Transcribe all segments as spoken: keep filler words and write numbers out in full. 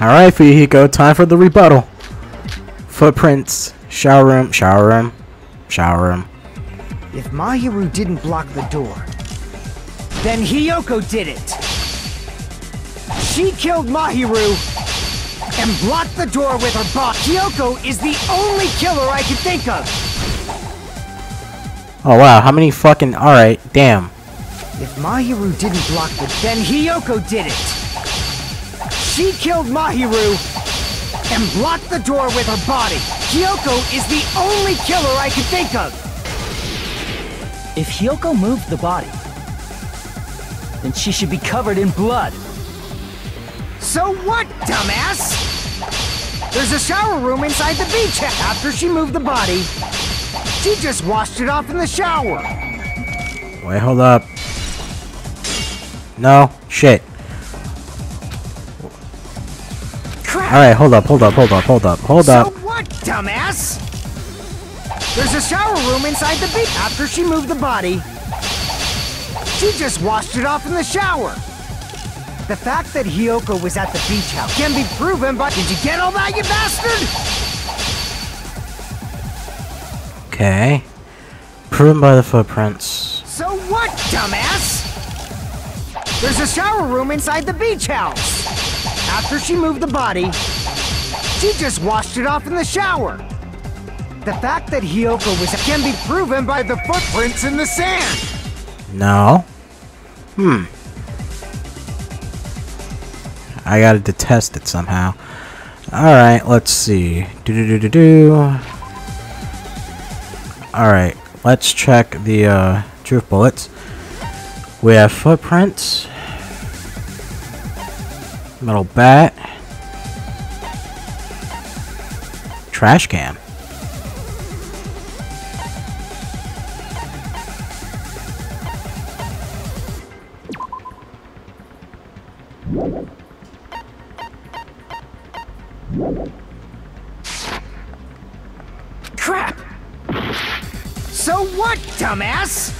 Alright, Fuyuhiko, time for the rebuttal. Footprints, shower room, shower room, shower room. If Mahiru didn't block the door, then Hiyoko did it. She killed Mahiru and blocked the door with her body. Kyoko is the only killer I can think of. Oh wow, how many fucking... Alright, damn. If Mahiru didn't block the... Then Hiyoko did it. She killed Mahiru and blocked the door with her body. Kyoko is the only killer I can think of. If Hiyoko moved the body, then she should be covered in blood. So what, dumbass? There's a shower room inside the beach. After she moved the body, she just washed it off in the shower. Wait, hold up. No, shit. Crap. All right, hold up, hold up, hold up, hold up, hold up. So what, dumbass? There's a shower room inside the beach. After she moved the body, she just washed it off in the shower. The fact that Hiyoko was at the beach house can be proven, but did you get all that, you bastard? Okay. Proven by the footprints. So what, dumbass? There's a shower room inside the beach house. After she moved the body, she just washed it off in the shower. The fact that Hiyoko was can be proven by the footprints in the sand. No. Hmm. I gotta detest it somehow. Alright, let's see. Do do do do do. Alright, let's check the uh, truth bullets. We have footprints, metal bat, trash can. Dumbass!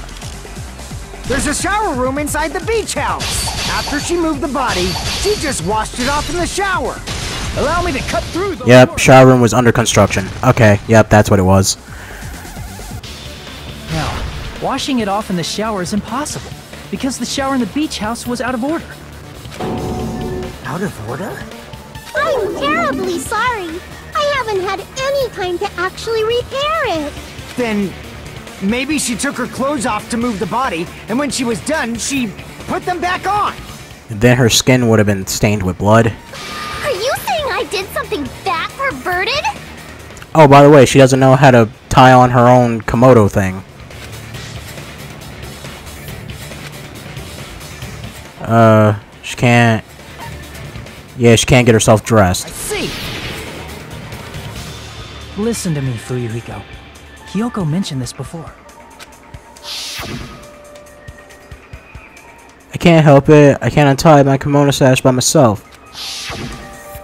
There's a shower room inside the beach house. After she moved the body, she just washed it off in the shower. Allow me to cut through the Yep, floor. Shower room was under construction. Okay, yep, that's what it was. Now, washing it off in the shower is impossible because the shower in the beach house was out of order. Out of order? I'm terribly sorry. I haven't had any time to actually repair it. Then... maybe she took her clothes off to move the body, and when she was done, she put them back on. Then her skin would have been stained with blood. Are you saying I did something that perverted? Oh, by the way, she doesn't know how to tie on her own Komodo thing. Uh, she can't... Yeah, she can't get herself dressed. I see. Listen to me, Fuyuhiko. Kyoko mentioned this before. I can't help it. I can't untie my kimono sash by myself.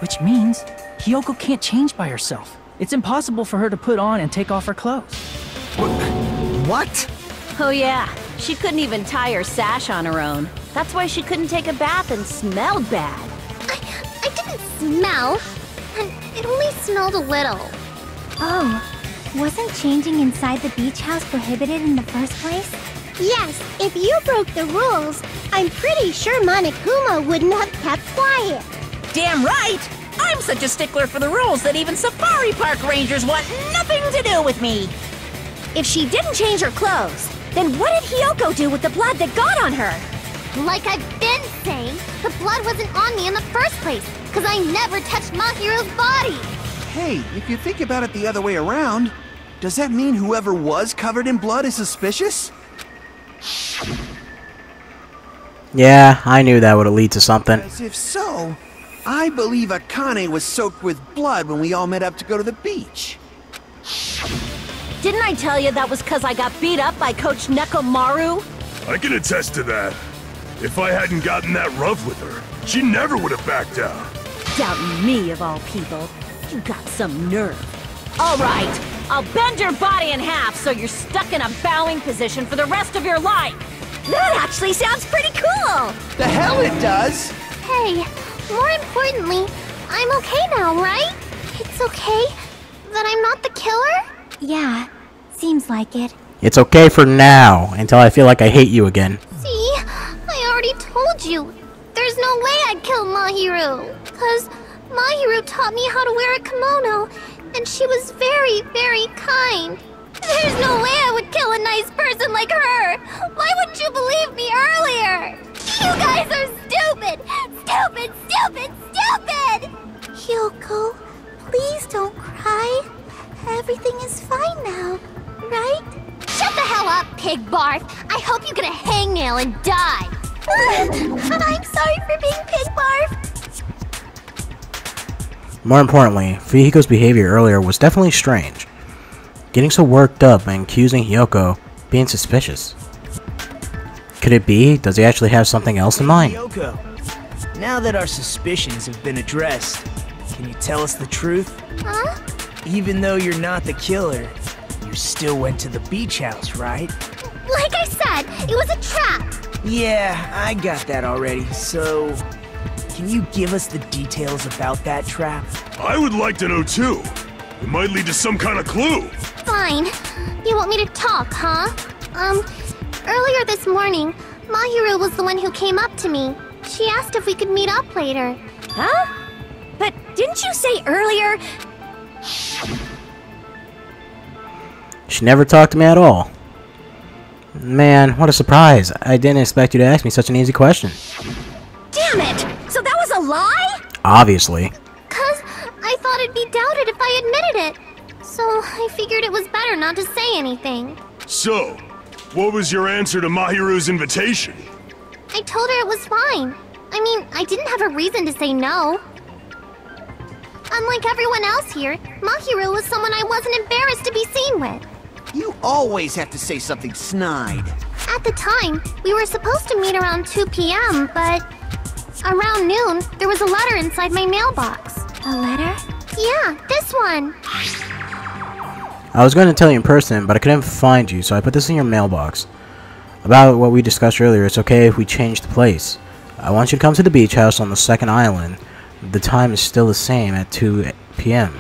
Which means Kyoko can't change by herself. It's impossible for her to put on and take off her clothes. What? Oh yeah, she couldn't even tie her sash on her own. That's why she couldn't take a bath and smelled bad. I, I didn't smell. And it only smelled a little. Oh. Wasn't changing inside the beach house prohibited in the first place? Yes, if you broke the rules, I'm pretty sure Monokuma wouldn't have kept quiet. Damn right! I'm such a stickler for the rules that even safari park rangers want nothing to do with me! If she didn't change her clothes, then what did Hiyoko do with the blood that got on her? Like I've been saying, the blood wasn't on me in the first place, because I never touched Mahiru's body! Hey, if you think about it the other way around, does that mean whoever was covered in blood is suspicious? Yeah, I knew that would lead to something. As if so, I believe Akane was soaked with blood when we all met up to go to the beach. Didn't I tell you that was because I got beat up by Coach Nekomaru? I can attest to that. If I hadn't gotten that rough with her, she never would have backed down. Doubting me of all people. You got some nerve. All right. I'll bend your body in half so you're stuck in a bowing position for the rest of your life! That actually sounds pretty cool! The hell it does! Hey, more importantly, I'm okay now, right? It's okay? That I'm not the killer? Yeah, seems like it. It's okay for now, until I feel like I hate you again. See? I already told you. There's no way I'd kill Mahiru. Because Mahiru taught me how to wear a kimono, and she was very, very kind. There's no way I would kill a nice person like her! Why wouldn't you believe me earlier? You guys are stupid! Stupid, stupid, stupid! Hiyoko, please don't cry. Everything is fine now, right? Shut the hell up, pig barf! I hope you get a hangnail and die! I'm sorry for being pig barf! More importantly, Fuyuhiko's behavior earlier was definitely strange. Getting so worked up and accusing Hiyoko, being suspicious. Could it be? Does he actually have something else in mind? Hiyoko, now that our suspicions have been addressed, can you tell us the truth? Huh? Even though you're not the killer, you still went to the beach house, right? Like I said, it was a trap! Yeah, I got that already, so... Can you give us the details about that trap? I would like to know too. It might lead to some kind of clue. Fine. You want me to talk, huh? Um, earlier this morning, Mahiru was the one who came up to me. She asked if we could meet up later. Huh? But didn't you say earlier? She never talked to me at all. Man, what a surprise. I didn't expect you to ask me such an easy question. Damn it! So that was a lie? Obviously. I thought I'd be doubted if I admitted it, so I figured it was better not to say anything. So, what was your answer to Mahiru's invitation? I told her it was fine. I mean, I didn't have a reason to say no. Unlike everyone else here, Mahiru was someone I wasn't embarrassed to be seen with. You always have to say something snide. At the time, we were supposed to meet around two P M, but around noon, there was a letter inside my mailbox. A letter? Yeah, this one. I was going to tell you in person, but I couldn't find you, so I put this in your mailbox. About what we discussed earlier, it's okay if we change the place. I want you to come to the beach house on the second island. The time is still the same at two P M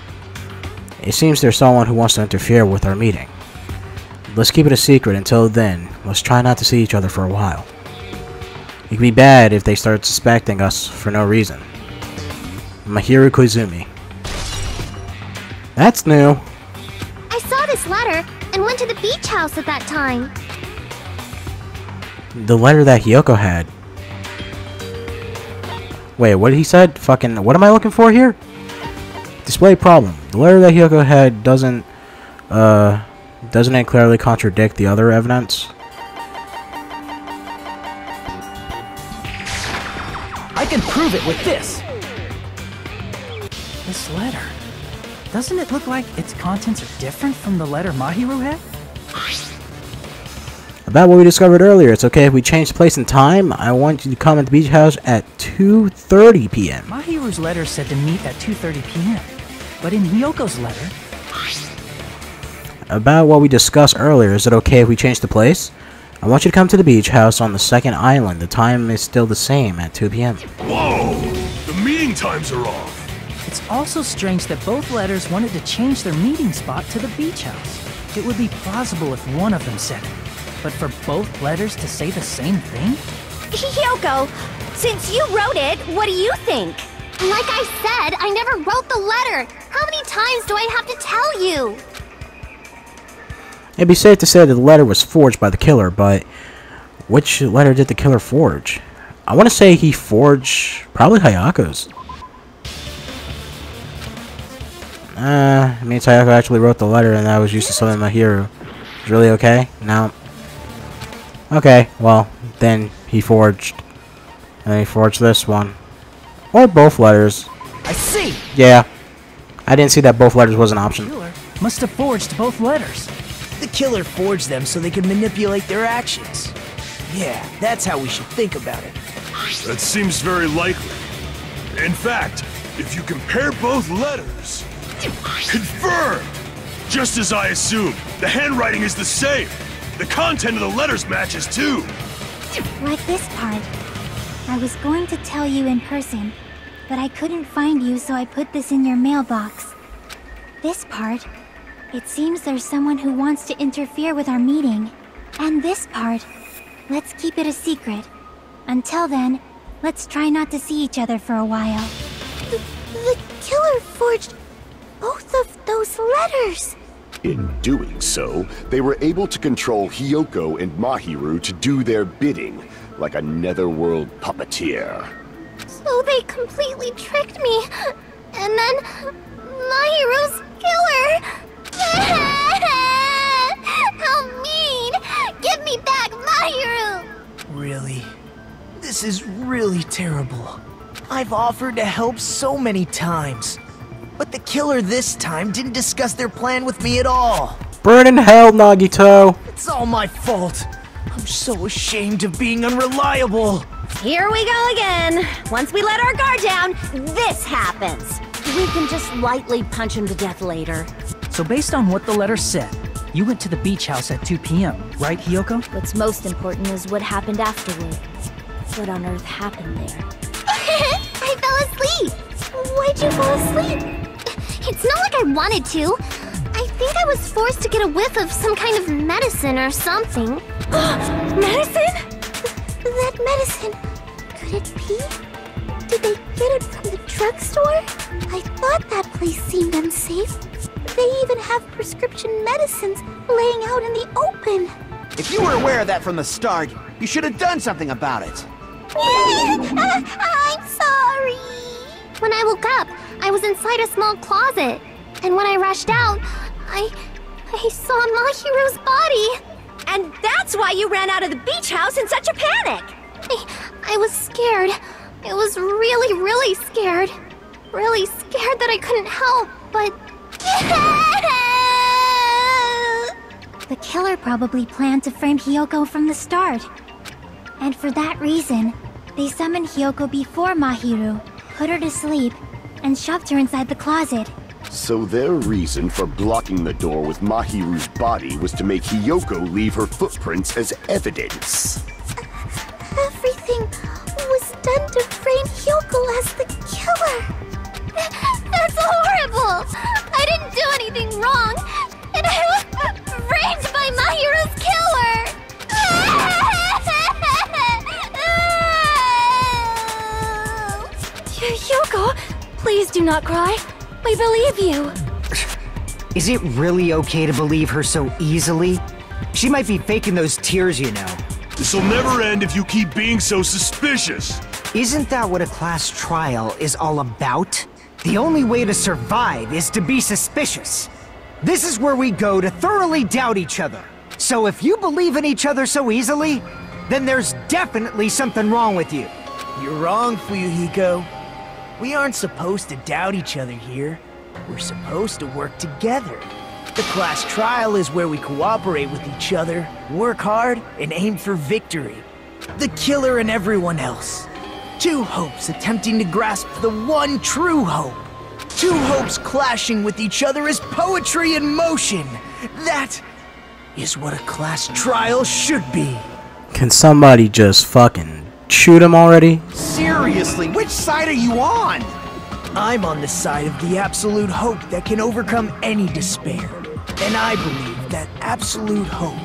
It seems there's someone who wants to interfere with our meeting. Let's keep it a secret until then. Let's try not to see each other for a while. It could be bad if they start suspecting us for no reason. Mahiru Koizumi. That's new. I saw this letter and went to the beach house at that time. The letter that Hiyoko had. Wait, what did he said? Fucking, what am I looking for here? Display problem. The letter that Hiyoko had doesn't, uh, doesn't it clearly contradict the other evidence? I can prove it with this. This letter, doesn't it look like its contents are different from the letter Mahiru had? About what we discovered earlier, it's okay if we change place and time. I want you to come at the beach house at two thirty P M Mahiru's letter said to meet at two thirty P M But in Hiyoko's letter... About what we discussed earlier, is it okay if we change the place? I want you to come to the beach house on the second island. The time is still the same at two P M Whoa! The meeting times are off! It's also strange that both letters wanted to change their meeting spot to the beach house. It would be plausible if one of them said it, but for both letters to say the same thing? Hiyoko, since you wrote it, what do you think? Like I said, I never wrote the letter! How many times do I have to tell you? It'd be safe to say that the letter was forged by the killer, but which letter did the killer forge? I want to say he forged probably Hiyoko's. Uh, I mean, Kyoko actually wrote the letter and I was used to summoning Mahiru. It's really okay? No. Okay, well, then he forged. And then he forged this one. Or both letters. I see! Yeah. I didn't see that both letters was an option. The killer must have forged both letters. The killer forged them so they could manipulate their actions. Yeah, that's how we should think about it. That seems very likely. In fact, if you compare both letters... Confirmed! Just as I assumed, the handwriting is the same. The content of the letters matches too. Like this part. I was going to tell you in person, but I couldn't find you, so I put this in your mailbox. This part, it seems there's someone who wants to interfere with our meeting. And this part, let's keep it a secret. Until then, let's try not to see each other for a while. The, the killer forged both of those letters! In doing so, they were able to control Hiyoko and Mahiru to do their bidding, like a netherworld puppeteer. So they completely tricked me, and then Mahiru's killer! How mean! Give me back Mahiru! Really? This is really terrible. I've offered to help so many times. But the killer this time didn't discuss their plan with me at all. Burn in hell, Nagito. It's all my fault. I'm so ashamed of being unreliable. Here we go again. Once we let our guard down, this happens. We can just lightly punch him to death later. So based on what the letter said, you went to the beach house at two P M, right, Hiyoko? What's most important is what happened afterward. What on earth happened there? I fell asleep. Why'd you fall asleep? It's not like I wanted to. I think I was forced to get a whiff of some kind of medicine or something. Medicine? Th that medicine. Could it be? Did they get it from the drugstore? I thought that place seemed unsafe. They even have prescription medicines laying out in the open. If you were aware of that from the start, you should have done something about it. uh, I'm sorry. When I woke up, I was inside a small closet, and when I rushed out, I... I saw Mahiru's body! And that's why you ran out of the beach house in such a panic! I... I was scared. I was really, really scared. Really scared that I couldn't help, but... The killer probably planned to frame Hiyoko from the start. And for that reason, they summoned Hiyoko before Mahiru, put her to sleep, and shoved her inside the closet. So their reason for blocking the door with Mahiru's body was to make Hiyoko leave her footprints as evidence. Everything was done to frame Hiyoko as the killer. That's horrible! I didn't do anything wrong, and I was framed by Mahiru's killer! Hiyoko, please do not cry. We believe you. Is it really okay to believe her so easily? She might be faking those tears, you know. This'll never end if you keep being so suspicious. Isn't that what a class trial is all about? The only way to survive is to be suspicious. This is where we go to thoroughly doubt each other. So if you believe in each other so easily, then there's definitely something wrong with you. You're wrong, Fuyuhiko. We aren't supposed to doubt each other here. We're supposed to work together. The class trial is where we cooperate with each other, work hard, and aim for victory. The killer and everyone else. Two hopes attempting to grasp the one true hope. Two hopes clashing with each other is poetry in motion. That is what a class trial should be. Can somebody just fucking... shoot him already? Seriously, which side are you on? I'm on the side of the absolute hope that can overcome any despair. And I believe that absolute hope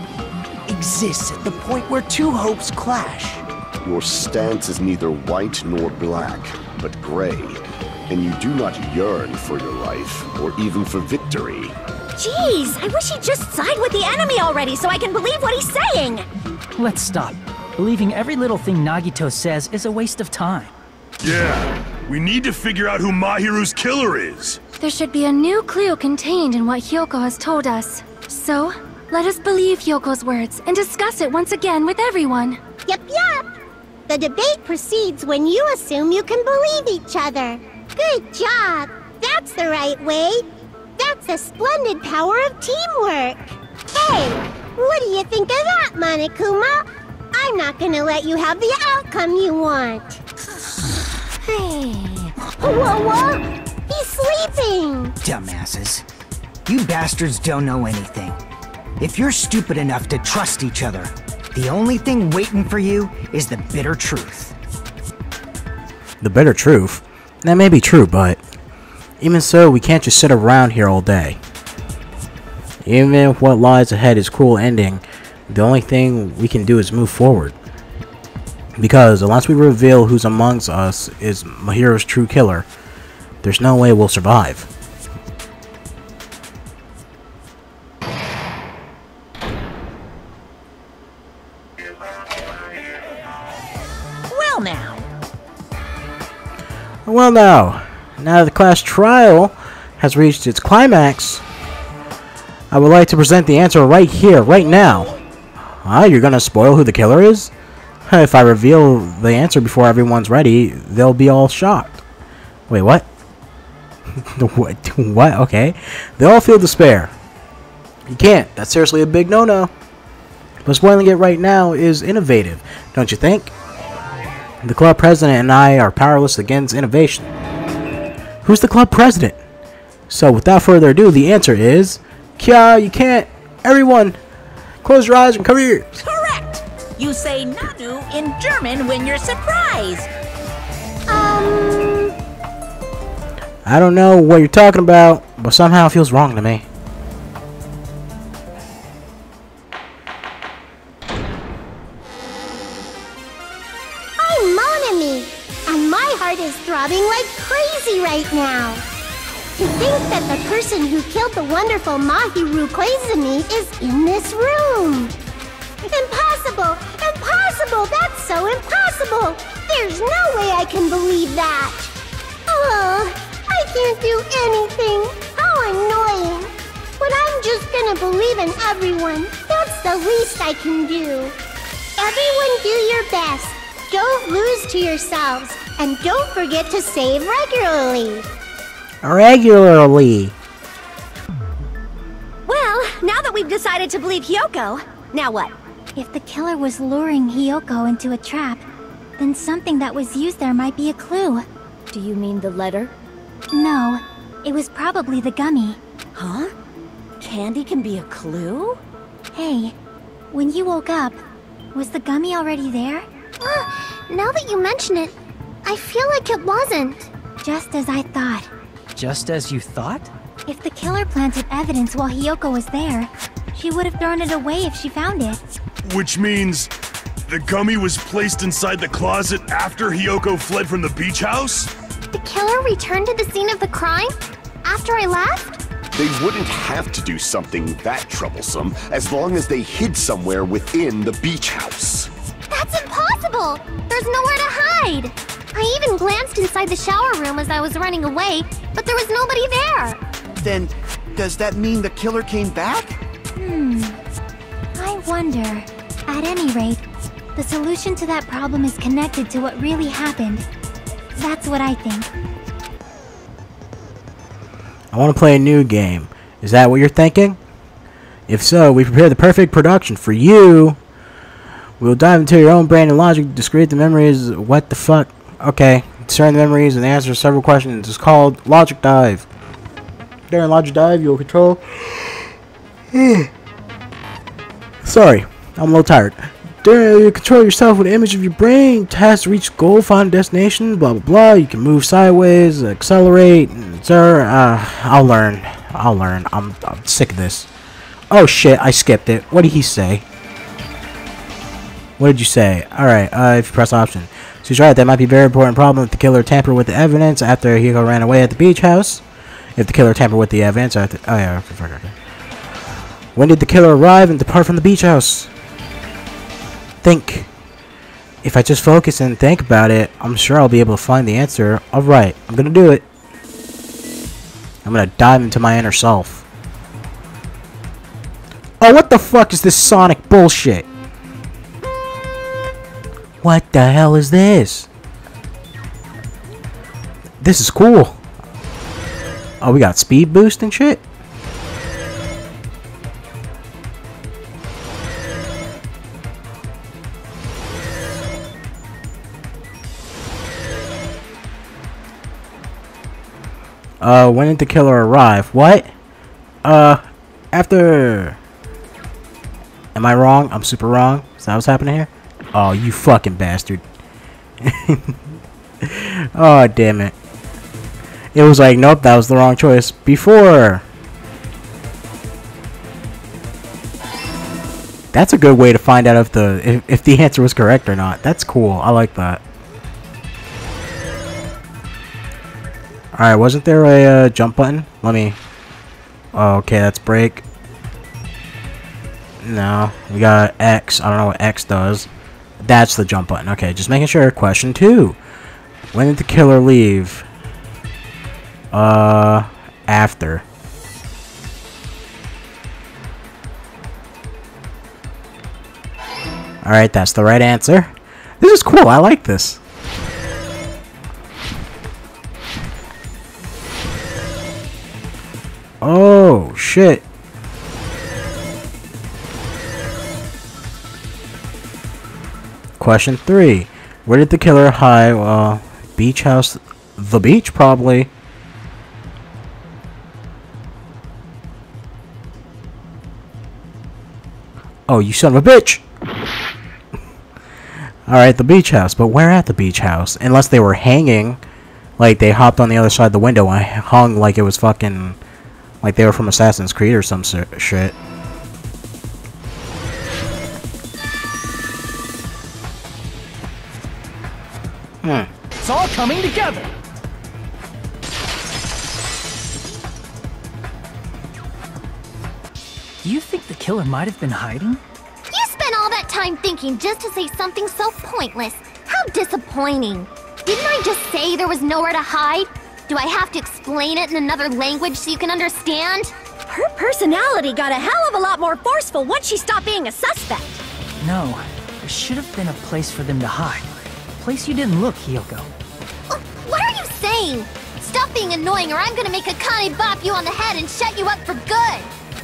exists at the point where two hopes clash. Your stance is neither white nor black, but gray. And you do not yearn for your life, or even for victory. Jeez, I wish he'd just side with the enemy already so I can believe what he's saying! Let's stop. Believing every little thing Nagito says is a waste of time. Yeah, we need to figure out who Mahiru's killer is. There should be a new clue contained in what Hiyoko has told us. So, let us believe Hyoko's words and discuss it once again with everyone. Yep, yep. The debate proceeds when you assume you can believe each other. Good job. That's the right way. That's the splendid power of teamwork. Hey, what do you think of that, Monokuma? I'm not gonna let you have the outcome you want. Hey. Whoa, whoa! He's sleeping! Dumbasses. You bastards don't know anything. If you're stupid enough to trust each other, the only thing waiting for you is the bitter truth. The bitter truth? That may be true, but even so, we can't just sit around here all day. Even if what lies ahead is a cruel ending, the only thing we can do is move forward. Because unless we reveal who's amongst us is Mahiru's true killer, there's no way we'll survive. Well now. Well now. Now that the class trial has reached its climax, I would like to present the answer right here, right now. Ah, you're gonna spoil who the killer is? If I reveal the answer before everyone's ready, they'll be all shocked. Wait, what? what? What? Okay. They'll all feel despair. You can't. That's seriously a big no-no. But spoiling it right now is innovative, don't you think? The club president and I are powerless against innovation. Who's the club president? So without further ado, the answer is... Kya, you can't. Everyone, close your eyes and come here. Correct. You say Nanu in German when you're surprised. Um. I don't know what you're talking about, but somehow it feels wrong to me. I'm Monami, and my heart is throbbing like crazy right now. To think that the person who killed the wonderful Mahiru Koizumi is in this room! Impossible! Impossible! That's so impossible! There's no way I can believe that! Oh, I can't do anything! How annoying! But I'm just gonna believe in everyone. That's the least I can do. Everyone do your best. Don't lose to yourselves. And don't forget to save regularly. Regularly. Well, now that we've decided to believe Hiyoko, now what? If the killer was luring Hiyoko into a trap, then something that was used there might be a clue. Do you mean the letter? No, it was probably the gummy. Huh? Candy can be a clue? Hey, when you woke up, was the gummy already there? Uh, now that you mention it, I feel like it wasn't. Just as I thought. Just as you thought? If the killer planted evidence while Hiyoko was there, she would have thrown it away if she found it. Which means the gummy was placed inside the closet after Hiyoko fled from the beach house? The killer returned to the scene of the crime after I left? They wouldn't have to do something that troublesome as long as they hid somewhere within the beach house. That's impossible! There's nowhere to hide! I even glanced inside the shower room as I was running away, but there was nobody there! Then, does that mean the killer came back? Hmm... I wonder... At any rate, the solution to that problem is connected to what really happened. That's what I think. I want to play a new game. Is that what you're thinking? If so, we prepared the perfect production for you! We'll dive into your own brain and logic to create the memories... What the fuck? Okay, discern the memories and answer several questions. It's called Logic Dive. During Logic Dive, you'll control... Sorry, I'm a little tired. During, you control yourself with an image of your brain. Task to reach goal, find destination, blah blah blah. You can move sideways, accelerate, sir. Uh, I'll learn. I'll learn. I'm, I'm sick of this. Oh shit, I skipped it. What did he say? What did you say? Alright, uh, if you press option. She's right, that might be a very important problem if the killer tampered with the evidence after Hiyoko ran away at the beach house. If the killer tampered with the evidence after... Oh yeah, okay, okay. When did the killer arrive and depart from the beach house? Think. If I just focus and think about it, I'm sure I'll be able to find the answer. Alright, I'm gonna do it. I'm gonna dive into my inner self. Oh, what the fuck is this Sonic bullshit? What the hell is this? This is cool. Oh, we got speed boost and shit. Uh, when did the killer arrive? What? Uh, after... Am I wrong? I'm super wrong. Is that what's happening here? Oh, you fucking bastard. Oh, damn it. it was like, nope, that was the wrong choice before. That's a good way to find out if the if, if the answer was correct or not. That's cool. I like that. Alright, wasn't there a uh, jump button? Let me... Oh, okay, that's break. No, we got X. I don't know what X does. That's the jump button. Okay, just making sure. Question two. When did the killer leave? Uh, after. Alright, that's the right answer. This is cool. I like this. Oh, shit. Question three. Where did the killer hide? Well, beach house. The beach, probably. Oh, you son of a bitch! Alright, the beach house. But where at the beach house? Unless they were hanging. Like, they hopped on the other side of the window and hung like it was fucking... Like they were from Assassin's Creed or some shit. Hmm. It's all coming together. You think the killer might have been hiding? You spent all that time thinking just to say something so pointless. How disappointing. Didn't I just say there was nowhere to hide? Do I have to explain it in another language so you can understand? Her personality got a hell of a lot more forceful once she stopped being a suspect. No, there should have been a place for them to hide. A place you didn't look, Hiyoko. What are you saying? Stop being annoying or I'm gonna make Akane bop you on the head and shut you up for good.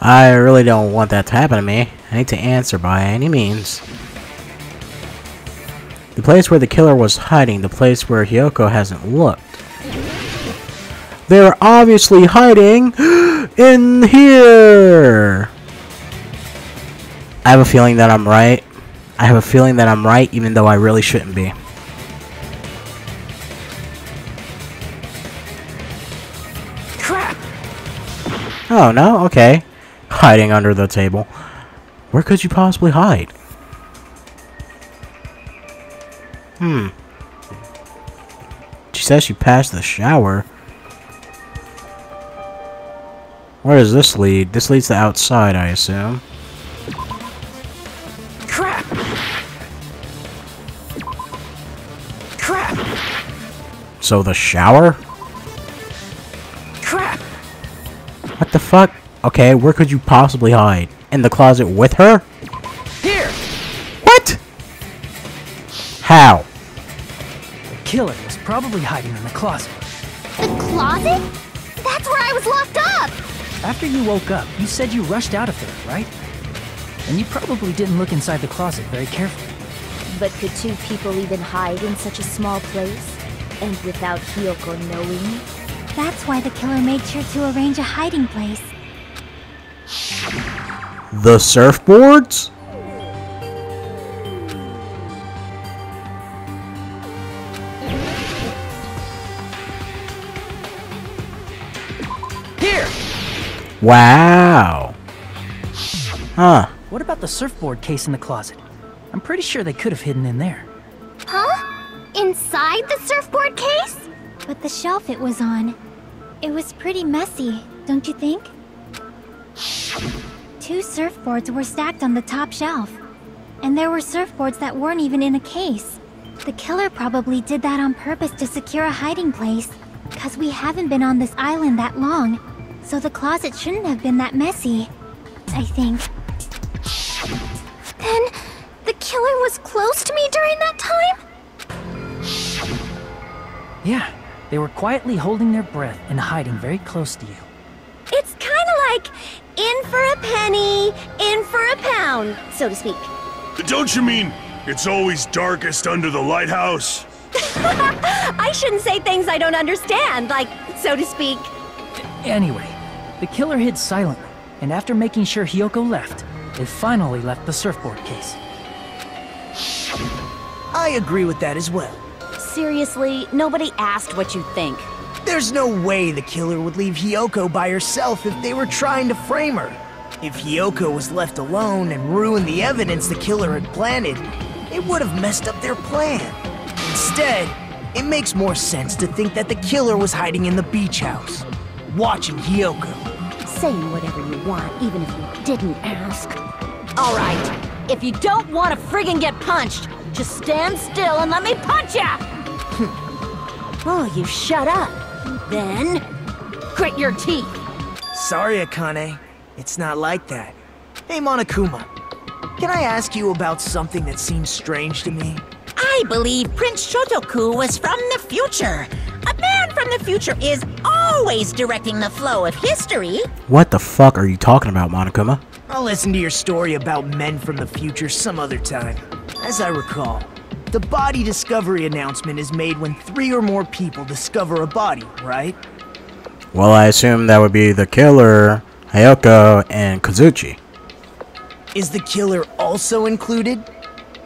I really don't want that to happen to me. I need to answer by any means. The place where the killer was hiding, the place where Hiyoko hasn't looked. They're obviously hiding in here! I have a feeling that I'm right. I have a feeling that I'm right, even though I really shouldn't be. Crap! Oh, no? Okay. Hiding under the table. Where could you possibly hide? Hmm. She says she passed the shower. Where does this lead? This leads to outside, I assume. Crap! Crap! So the shower? Crap! What the fuck? Okay, where could you possibly hide? In the closet with her? Here! What? How? Killer was probably hiding in the closet. The closet? That's where I was locked up! After you woke up, you said you rushed out of there, right? And you probably didn't look inside the closet very carefully. But could two people even hide in such a small place? And without Hiyoko knowing? That's why the killer made sure to arrange a hiding place. The surfboards? Wow. Huh. What about the surfboard case in the closet? I'm pretty sure they could have hidden in there. Huh? Inside the surfboard case? But the shelf it was on. It was pretty messy, don't you think? Two surfboards were stacked on the top shelf. And there were surfboards that weren't even in a case. The killer probably did that on purpose to secure a hiding place. 'Cause we haven't been on this island that long. So the closet shouldn't have been that messy, I think. Then, the killer was close to me during that time? Yeah, they were quietly holding their breath and hiding very close to you. It's kinda like, in for a penny, in for a pound, so to speak. Don't you mean, it's always darkest under the lighthouse? I shouldn't say things I don't understand, like, so to speak. Anyway. The killer hid silently, and after making sure Hiyoko left, they finally left the surfboard case. I agree with that as well. Seriously, nobody asked what you think. There's no way the killer would leave Hiyoko by herself if they were trying to frame her. If Hiyoko was left alone and ruined the evidence the killer had planted, it would have messed up their plan. Instead, it makes more sense to think that the killer was hiding in the beach house, watching Hiyoko. Saying whatever you want, even if you didn't ask. All right, if you don't want to friggin' get punched, just stand still and let me punch ya! Oh, you shut up. Then, grit your teeth. Sorry, Akane. It's not like that. Hey, Monokuma. Can I ask you about something that seems strange to me? I believe Prince Shotoku was from the future. A man from the future is always directing the flow of history. What the fuck are you talking about, Monokuma? I'll listen to your story about men from the future some other time. As I recall, the body discovery announcement is made when three or more people discover a body, right? Well, I assume that would be the killer, Hiyoko, and Kazuichi. Is the killer also included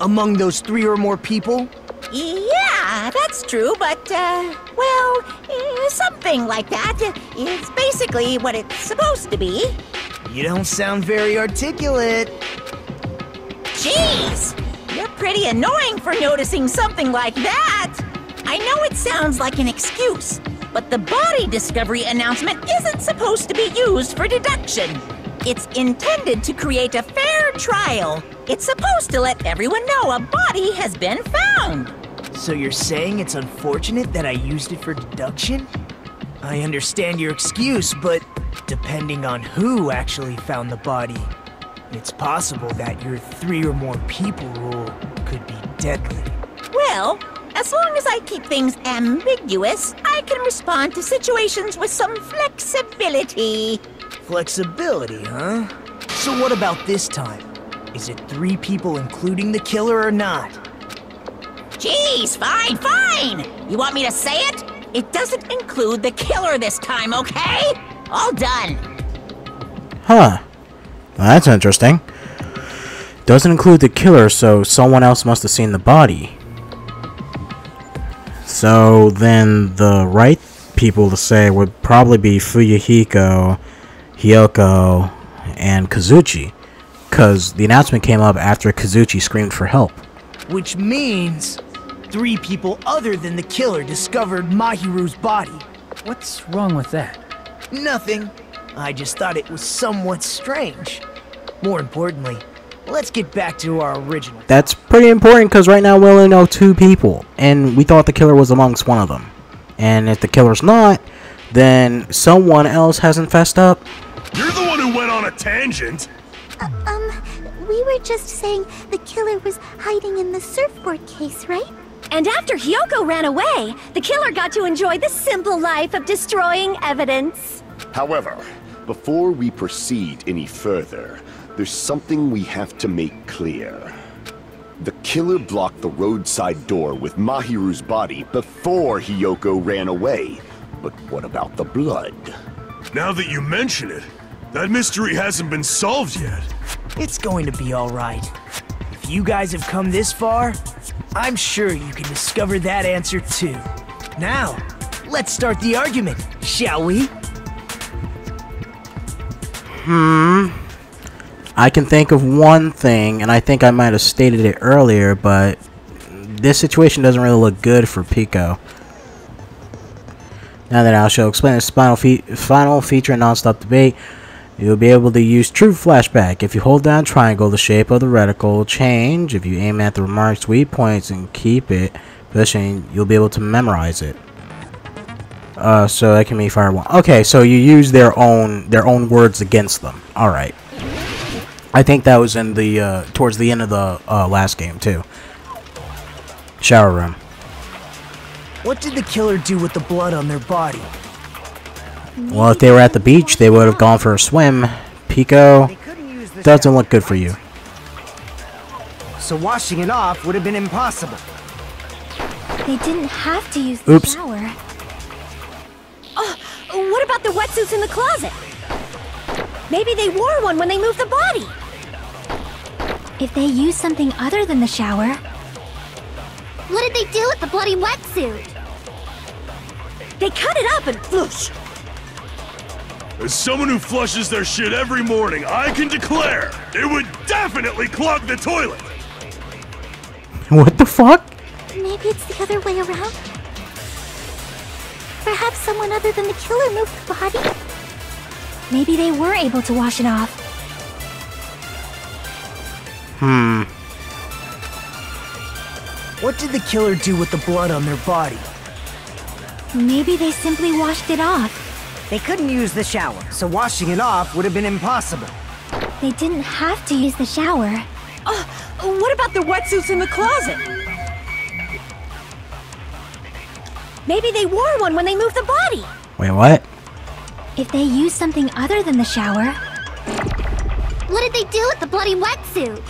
among those three or more people? Yeah, that's true, but, uh, well, uh, something like that. It's basically what it's supposed to be. You don't sound very articulate. Jeez! You're pretty annoying for noticing something like that! I know it sounds like an excuse, but the body discovery announcement isn't supposed to be used for deduction. It's intended to create a fair trial. It's supposed to let everyone know a body has been found. So you're saying it's unfortunate that I used it for deduction? I understand your excuse, but depending on who actually found the body, it's possible that your three or more people rule could be deadly. Well, as long as I keep things ambiguous, I can respond to situations with some flexibility. Flexibility, huh? So what about this time? Is it three people including the killer or not? Jeez, fine, fine! You want me to say it? It doesn't include the killer this time, okay? All done. Huh. Well, that's interesting. Doesn't include the killer, so someone else must have seen the body. So then the right people to say would probably be Fuyuhiko, Hiyoko, and Kazuichi, because the announcement came up after Kazuichi screamed for help. Which means three people other than the killer discovered Mahiru's body. What's wrong with that? Nothing. I just thought it was somewhat strange. More importantly, let's get back to our original. That's pretty important because right now we only know two people, and we thought the killer was amongst one of them. And if the killer's not, then someone else hasn't fessed up. You're the one who went on a tangent. Uh, um, we were just saying the killer was hiding in the surfboard case, right? And after Hiyoko ran away, the killer got to enjoy the simple life of destroying evidence. However, before we proceed any further, there's something we have to make clear. The killer blocked the roadside door with Mahiru's body before Hiyoko ran away. But what about the blood? Now that you mention it, that mystery hasn't been solved yet. It's going to be all right. If you guys have come this far, I'm sure you can discover that answer too. Now, let's start the argument, shall we? Hmm. I can think of one thing, and I think I might have stated it earlier, but this situation doesn't really look good for Peko. Now that I shall explain its final, fe final feature in non-stop debate, you'll be able to use true flashback. If you hold down triangle, the shape of the reticle will change. If you aim at the remarked weak points and keep it pushing, you'll be able to memorize it. Uh, so that can be fire one. Okay, so you use their own their own words against them. All right. I think that was in the uh, towards the end of the uh, last game too. Shower room. What did the killer do with the blood on their body? Well, if they were at the beach, they would have gone for a swim. Peko, doesn't look good for you. So washing it off would have been impossible. They didn't have to use the Oops. shower. Oh, what about the wetsuits in the closet? Maybe they wore one when they moved the body. If they used something other than the shower, What did they do with the bloody wetsuit? They cut it up and floosh! As someone who flushes their shit every morning, I can declare it would definitely clog the toilet! What the fuck? Maybe it's the other way around? Perhaps someone other than the killer moved the body? Maybe they were able to wash it off. Hmm. What did the killer do with the blood on their body? Maybe they simply washed it off. They couldn't use the shower, so washing it off would have been impossible. They didn't have to use the shower. Uh, what about the wetsuits in the closet? Maybe they wore one when they moved the body. Wait, what? If they used something other than the shower. What did they do with the bloody wetsuit?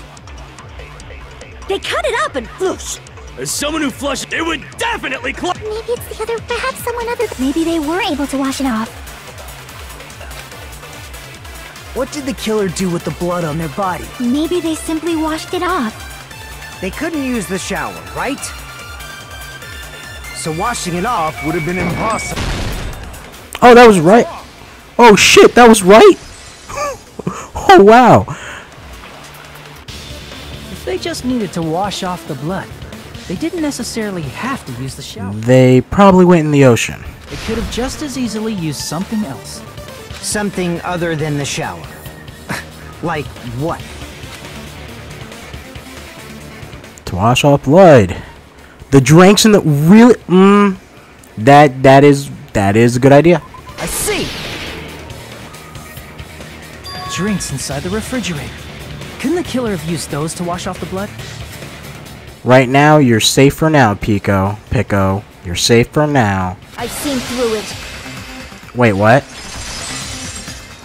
They cut it up and floosh. As someone who flushed, it would definitely clog. Maybe it's the other. Perhaps someone other. Maybe they were able to wash it off. What did the killer do with the blood on their body? Maybe they simply washed it off. They couldn't use the shower, right? So washing it off would have been impossible. Oh, that was right. Oh shit, that was right. Oh wow. If they just needed to wash off the blood. They didn't necessarily have to use the shower. They probably went in the ocean. They could have just as easily used something else. Something other than the shower. Like what? To wash off blood. The drinks in the really mmm that that is that is a good idea. I see. Drinks inside the refrigerator. Couldn't the killer have used those to wash off the blood? Right now, you're safe for now, Peko. Peko, you're safe for now. I've seen through it. Wait, what?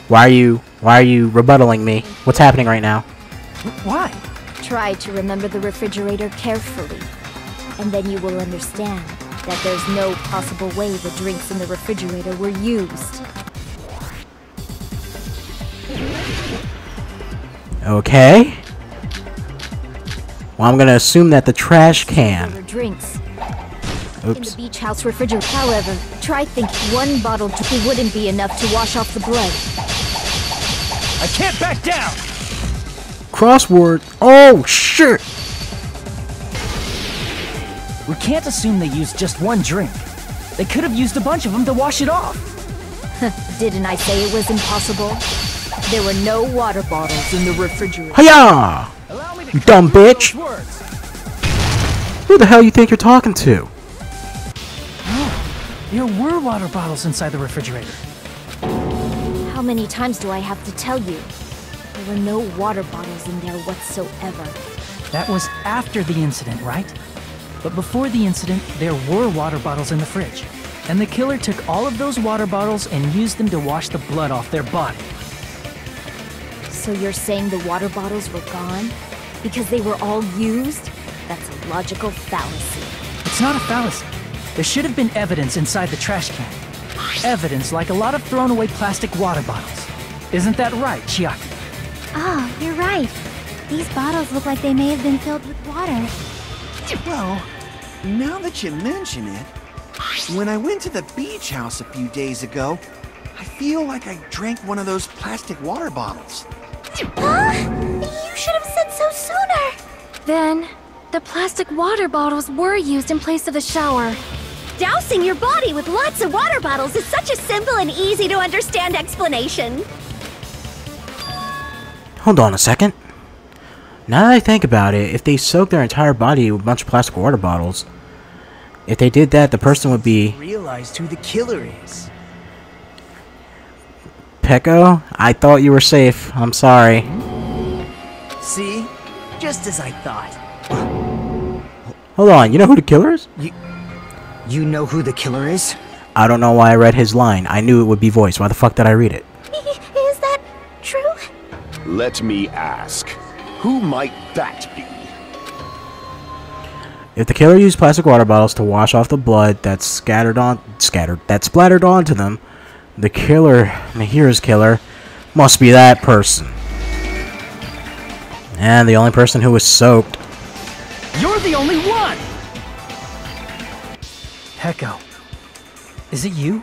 Why are you, why are you rebuttaling me? What's happening right now? Why? Try to remember the refrigerator carefully, and then you will understand that there's no possible way the drinks in the refrigerator were used. Okay. Well, I'm gonna assume that the trash can. Drinks. Oops. In the beach house refrigerator. However, try think one bottle wouldn't be enough to wash off the blood. I can't back down. Crossword. Oh shit. We can't assume they used just one drink. They could have used a bunch of them to wash it off. Didn't I say it was impossible? There were no water bottles in the refrigerator. Hiya! You dumb bitch! Who the hell you think you're talking to? Oh, there were water bottles inside the refrigerator. How many times do I have to tell you? There were no water bottles in there whatsoever. That was after the incident, right? But before the incident, there were water bottles in the fridge. And the killer took all of those water bottles and used them to wash the blood off their body. So you're saying the water bottles were gone? Because they were all used? That's a logical fallacy. It's not a fallacy. There should have been evidence inside the trash can. Evidence like a lot of thrown away plastic water bottles. Isn't that right, Chiaki? Ah, oh, you're right. These bottles look like they may have been filled with water. Well, now that you mention it, when I went to the beach house a few days ago, I feel like I drank one of those plastic water bottles. Huh? You should have said so sooner! Then, the plastic water bottles were used in place of the shower. Dousing your body with lots of water bottles is such a simple and easy to understand explanation. Hold on a second. Now that I think about it, if they soaked their entire body with a bunch of plastic water bottles, if they did that, the person would be... realized who the killer is. Peko, I thought you were safe. I'm sorry. See? Just as I thought. Hold on, you know who the killer is? You, you know who the killer is? I don't know why I read his line. I knew it would be voiced. Why the fuck did I read it? Is that true? Let me ask. Who might that be? If the killer used plastic water bottles to wash off the blood that's scattered on scattered that splattered onto them, the killer, Mahiru's killer, must be that person. And the only person who was soaked. You're the only one! Peko, is it you?